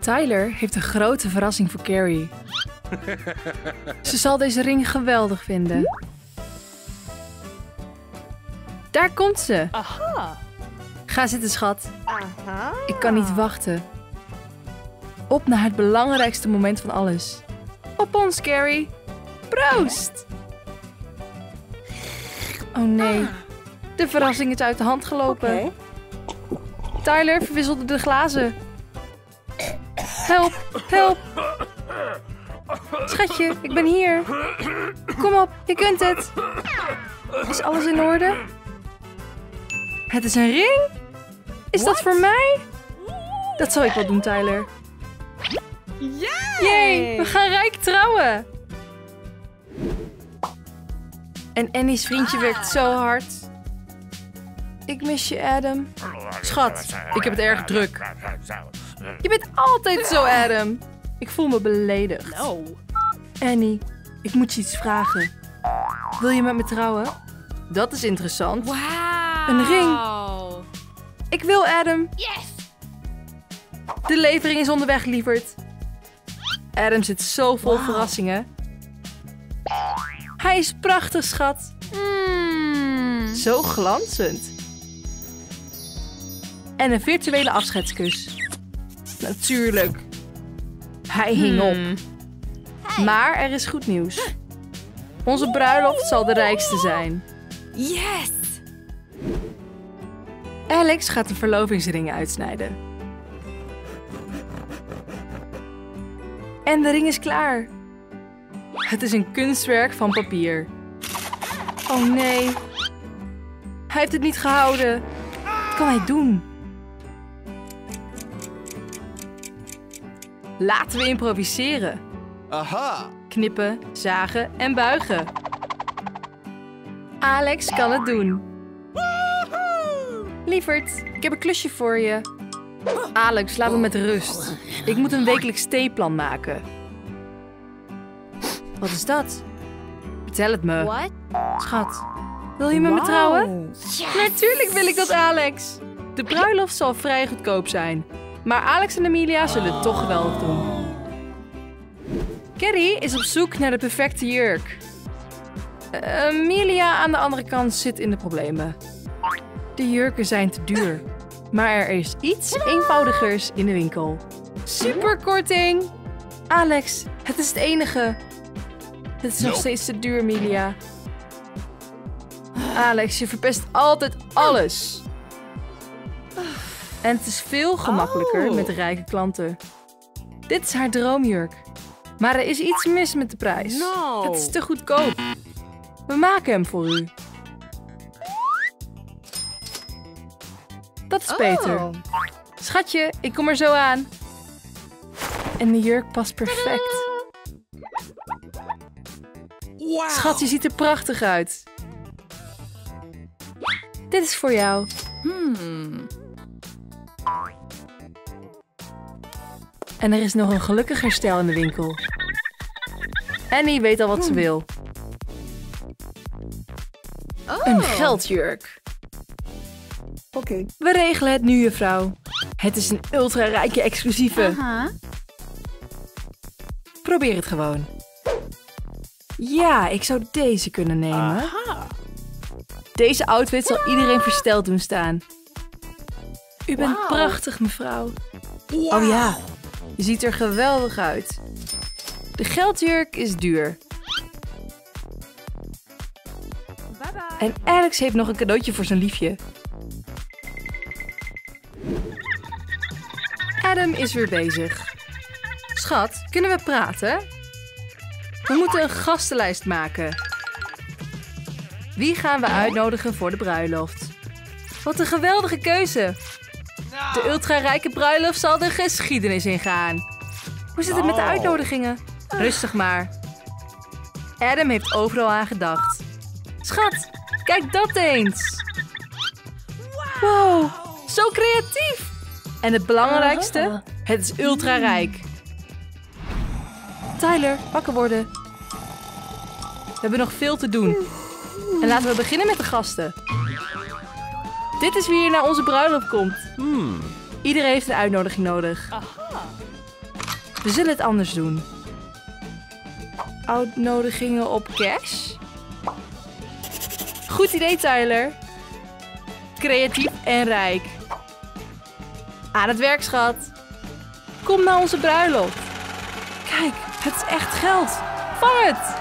Tyler heeft een grote verrassing voor Carrie. Ze zal deze ring geweldig vinden. Daar komt ze. Aha. Ga zitten, schat. Aha. Ik kan niet wachten. Op naar het belangrijkste moment van alles. Op ons, Carrie. Proost! Oh nee. De verrassing is uit de hand gelopen. Okay. Tyler verwisselde de glazen. Help, help. Schatje, ik ben hier. Kom op, je kunt het. Is alles in orde? Het is een ring? Is dat voor mij? Dat zal ik wel doen, Tyler. Yay, we gaan rijk trouwen. En Annie's vriendje werkt zo hard. Ik mis je, Adam. Schat, ik heb het erg druk. Je bent altijd zo, Adam. Ik voel me beledigd. No. Annie, ik moet je iets vragen. Wil je met me trouwen? Dat is interessant. Wow. Een ring. Ik wil, Adam. Yes. De levering is onderweg, lieverd. Adam zit zo vol verrassingen. Hij is prachtig, schat. Mm. Zo glanzend. En een virtuele afscheidskus. Natuurlijk. Hij hing op. Maar er is goed nieuws. Onze bruiloft zal de rijkste zijn. Yes! Alex gaat de verlovingsring uitsnijden. En de ring is klaar. Het is een kunstwerk van papier. Oh nee. Hij heeft het niet gehouden. Wat kan hij doen? Laten we improviseren. Aha. Knippen, zagen en buigen. Alex kan het doen. Woehoe! Lieverd, ik heb een klusje voor je. Alex, laat me met rust. Ik moet een wekelijks theeplan maken. Wat is dat? Vertel het me. What? Schat, wil je met me trouwen? Yes. Natuurlijk wil ik dat, Alex. De bruiloft zal vrij goedkoop zijn. Maar Alex en Amelia zullen het toch geweldig doen. Carrie is op zoek naar de perfecte jurk. Amelia aan de andere kant zit in de problemen. De jurken zijn te duur. Maar er is iets eenvoudigers in de winkel. Superkorting! Alex, het is het enige. Het is nog steeds te duur, Amelia. Alex, je verpest altijd alles. En het is veel gemakkelijker met rijke klanten. Dit is haar droomjurk. Maar er is iets mis met de prijs. No. Het is te goedkoop. We maken hem voor u. Dat is beter. Schatje, ik kom er zo aan. En de jurk past perfect. Wow. Schat, je ziet er prachtig uit. Dit is voor jou. En er is nog een gelukkig herstel in de winkel. Annie weet al wat ze wil. Oh. Een geldjurk. Okay. We regelen het nu, juffrouw. Het is een ultra-rijke exclusieve. Probeer het gewoon. Ja, ik zou deze kunnen nemen. Deze outfit zal iedereen versteld doen staan. U bent prachtig, mevrouw. Oh ja. Je ziet er geweldig uit. De geldjurk is duur. Bye bye. En Alex heeft nog een cadeautje voor zijn liefje. Adam is weer bezig. Schat, kunnen we praten? We moeten een gastenlijst maken. Wie gaan we uitnodigen voor de bruiloft? Wat een geweldige keuze! De ultra-rijke bruiloft zal de geschiedenis ingaan. Hoe zit het met de uitnodigingen? Rustig maar. Adam heeft overal aan gedacht. Schat, kijk dat eens. Wow, zo creatief. En het belangrijkste, het is ultra-rijk. Tyler, wakker worden. We hebben nog veel te doen. En laten we beginnen met de gasten. Dit is wie hier naar onze bruiloft komt. Iedereen heeft een uitnodiging nodig. Aha. We zullen het anders doen. Uitnodigingen op cash? Goed idee, Tyler. Creatief en rijk. Aan het werk, schat. Kom naar onze bruiloft. Kijk, het is echt geld. Vang het!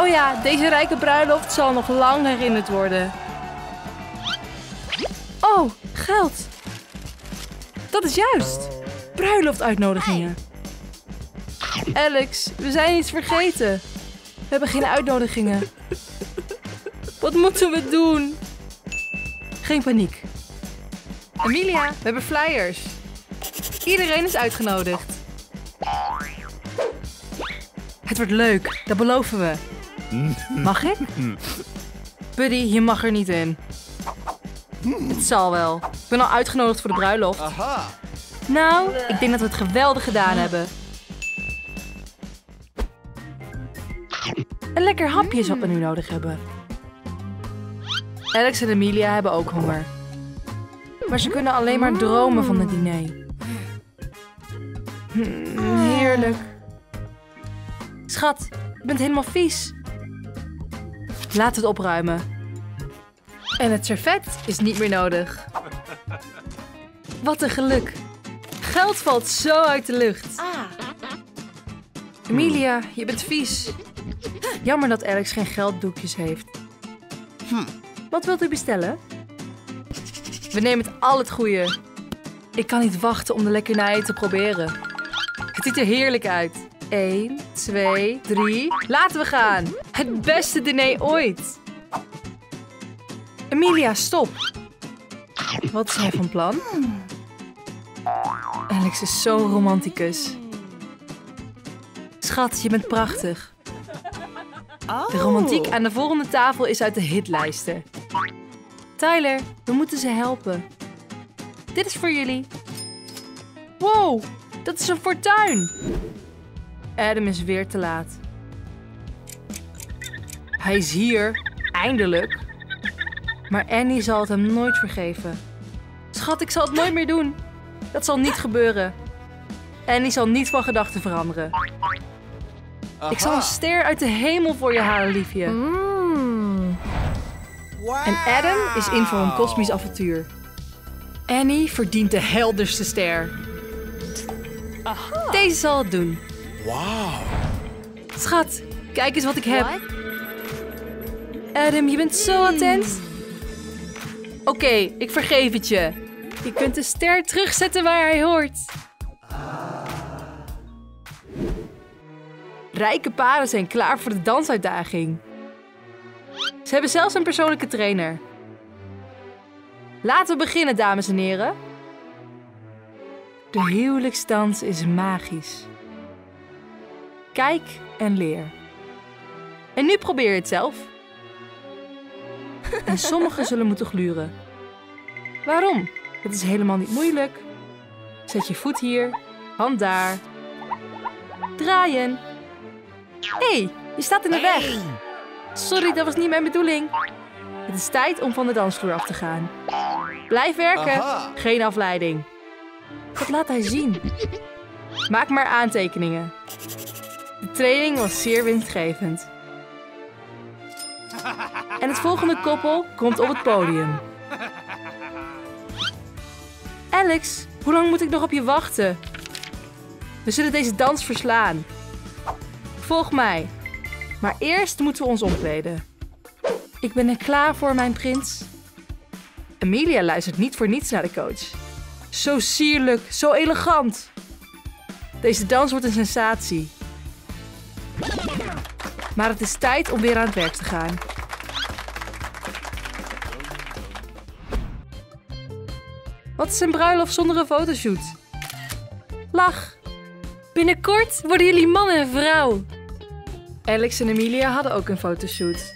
Oh ja, deze rijke bruiloft zal nog lang herinnerd worden. Oh, geld. Dat is juist. Bruiloftuitnodigingen. Alex, we zijn iets vergeten. We hebben geen uitnodigingen. Wat moeten we doen? Geen paniek. Emilia, we hebben flyers. Iedereen is uitgenodigd. Het wordt leuk, dat beloven we. Mag ik? Buddy, je mag er niet in. Het zal wel. Ik ben al uitgenodigd voor de bruiloft. Aha. Nou, ik denk dat we het geweldig gedaan hebben. Een lekker hapje is wat we nu nodig hebben. Alex en Emilia hebben ook honger. Maar ze kunnen alleen maar dromen van het diner. Heerlijk. Schat, je bent helemaal vies. Laat het opruimen. En het servet is niet meer nodig. Wat een geluk. Geld valt zo uit de lucht. Emilia, je bent vies. Jammer dat Alex geen gelddoekjes heeft. Wat wilt u bestellen? We nemen het al het goede. Ik kan niet wachten om de lekkernijen te proberen. Het ziet er heerlijk uit. 1, 2, 3. Laten we gaan. Het beste diner ooit. Emilia, stop. Wat is hij van plan? Alex is zo romanticus. Schat, je bent prachtig. De romantiek aan de volgende tafel is uit de hitlijsten. Tyler, we moeten ze helpen. Dit is voor jullie. Wow, dat is een fortuin. Adam is weer te laat. Hij is hier, eindelijk. Maar Annie zal het hem nooit vergeven. Schat, ik zal het nooit meer doen. Dat zal niet gebeuren. Annie zal niet van gedachten veranderen. Aha. Ik zal een ster uit de hemel voor je halen, liefje. Wow. En Adam is in voor een kosmisch avontuur. Annie verdient de helderste ster. Aha. Deze zal het doen. Wauw. Schat, kijk eens wat ik heb. What? Adam, je bent zo attent. Oké, ik vergeef het je. Je kunt de ster terugzetten waar hij hoort. Rijke paren zijn klaar voor de dansuitdaging. Ze hebben zelfs een persoonlijke trainer. Laten we beginnen, dames en heren. De huwelijksdans is magisch. Kijk en leer. En nu probeer je het zelf. En sommigen zullen moeten gluren. Waarom? Het is helemaal niet moeilijk. Zet je voet hier, hand daar. Draaien. Hé, je staat in de weg. Sorry, dat was niet mijn bedoeling. Het is tijd om van de dansvloer af te gaan. Blijf werken. Aha. Geen afleiding. Dat laat hij zien. Maak maar aantekeningen. De training was zeer winstgevend. En het volgende koppel komt op het podium. Alex, hoe lang moet ik nog op je wachten? We zullen deze dans verslaan. Volg mij. Maar eerst moeten we ons omkleden. Ik ben er klaar voor, mijn prins. Emilia luistert niet voor niets naar de coach. Zo sierlijk, zo elegant. Deze dans wordt een sensatie. Maar het is tijd om weer aan het werk te gaan. Wat is een bruiloft zonder een fotoshoot? Lach. Binnenkort worden jullie man en vrouw. Alex en Emilia hadden ook een fotoshoot.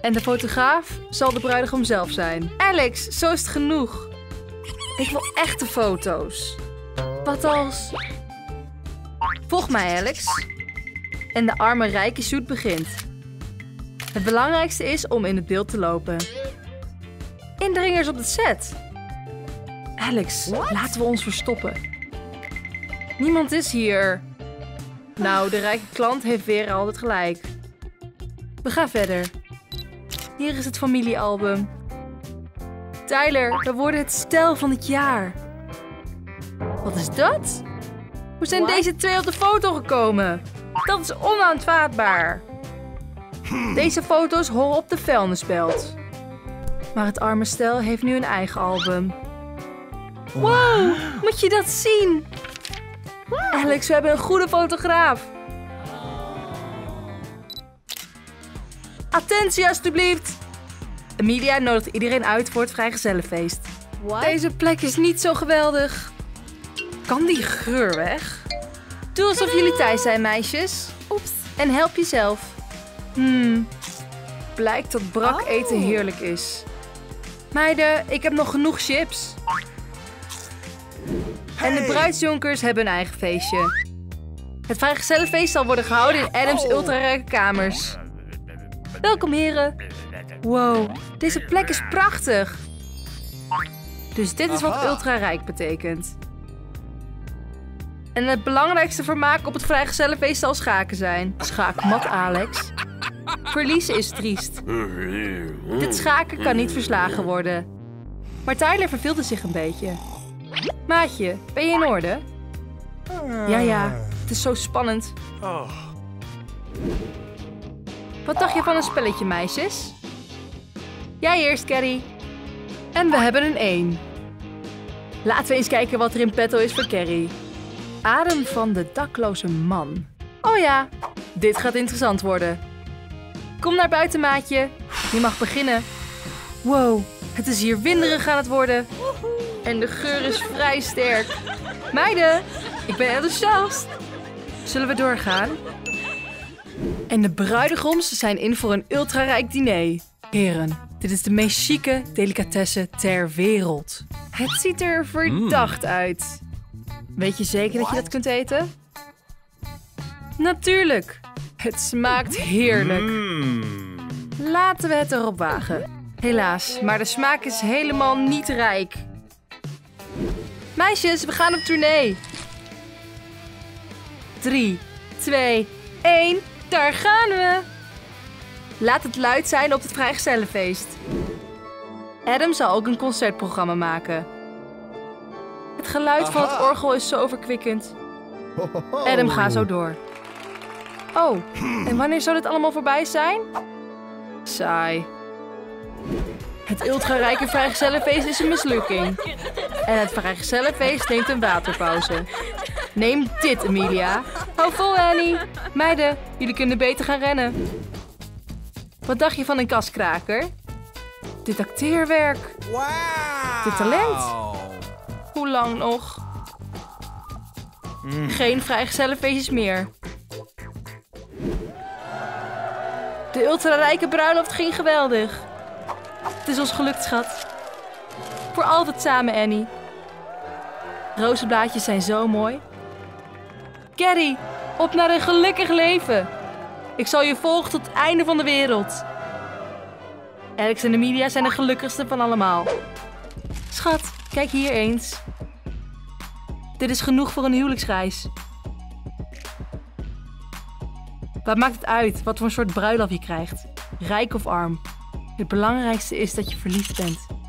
En de fotograaf zal de bruidegom zelf zijn. Alex, zo is het genoeg. Ik wil echte foto's. Wat als... Volg mij, Alex. En de arme rijke shoot begint. Het belangrijkste is om in het beeld te lopen. Indringers op het set. Alex, laten we ons verstoppen. Niemand is hier. Nou, de rijke klant heeft weer altijd gelijk. We gaan verder. Hier is het familiealbum. Tyler, we worden het stel van het jaar. Wat is dat? Hoe zijn deze twee op de foto gekomen? Dat is onaanvaardbaar. Deze foto's horen op de vuilnisbelt. Maar het arme stel heeft nu een eigen album. Wow, moet je dat zien? Alex, we hebben een goede fotograaf. Attentie, alstublieft. Emilia nodigt iedereen uit voor het vrijgezellenfeest. Deze plek is niet zo geweldig. Kan die geur weg? Doe alsof jullie thuis zijn, meisjes. Oeps. En help jezelf. Blijkt dat brak eten heerlijk is. Meiden, ik heb nog genoeg chips. En de bruidsjonkers hebben een eigen feestje. Het vrijgezellenfeest zal worden gehouden in Adams' ultrarijke kamers. Welkom, heren. Wow, deze plek is prachtig. Dus dit is wat ultrarijk betekent. En het belangrijkste vermaak op het vrijgezellenfeest zal schaken zijn. Schaakmat, Alex. Verliezen is triest. Dit schaken kan niet verslagen worden. Maar Tyler verveelde zich een beetje. Maatje, ben je in orde? Ja, het is zo spannend. Wat dacht je van een spelletje, meisjes? Jij eerst, Carrie. En we hebben een 1. Laten we eens kijken wat er in petto is voor Carrie. Adem van de dakloze man. Oh ja, dit gaat interessant worden. Kom naar buiten, maatje. Je mag beginnen. Wow, het is hier winderig aan het worden. En de geur is vrij sterk. Meiden, ik ben enthousiast. Zullen we doorgaan? En de bruidegoms zijn in voor een ultrarijk diner. Heren, dit is de meest chique delicatesse ter wereld. Het ziet er verdacht uit. Weet je zeker dat je dat kunt eten? Natuurlijk. Het smaakt heerlijk. Laten we het erop wagen. Helaas, maar de smaak is helemaal niet rijk. Meisjes, we gaan op tournee. 3, 2, 1, daar gaan we. Laat het luid zijn op het vrijgezellenfeest. Adam zal ook een concertprogramma maken. Het geluid van het orgel is zo verkwikkend. Adam, ga zo door. Oh, en wanneer zou dit allemaal voorbij zijn? Saai. Het ultrarijke vrijgezellenfeest is een mislukking. En het vrijgezellenfeest neemt een waterpauze. Neem dit, Emilia. Hou vol, Annie. Meiden, jullie kunnen beter gaan rennen. Wat dacht je van een kaskraker? Dit acteerwerk. Wow. Dit talent. Hoe lang nog? Geen vrijgezellenfeestjes meer. De ultrarijke bruiloft ging geweldig. Het is ons gelukt, schat. Voor altijd samen, Annie. Rozenblaadjes zijn zo mooi. Carrie, op naar een gelukkig leven. Ik zal je volgen tot het einde van de wereld. Alex en Emilia zijn de gelukkigste van allemaal. Schat, kijk hier eens. Dit is genoeg voor een huwelijksreis. Wat maakt het uit wat voor een soort bruiloft je krijgt? Rijk of arm? Het belangrijkste is dat je verliefd bent.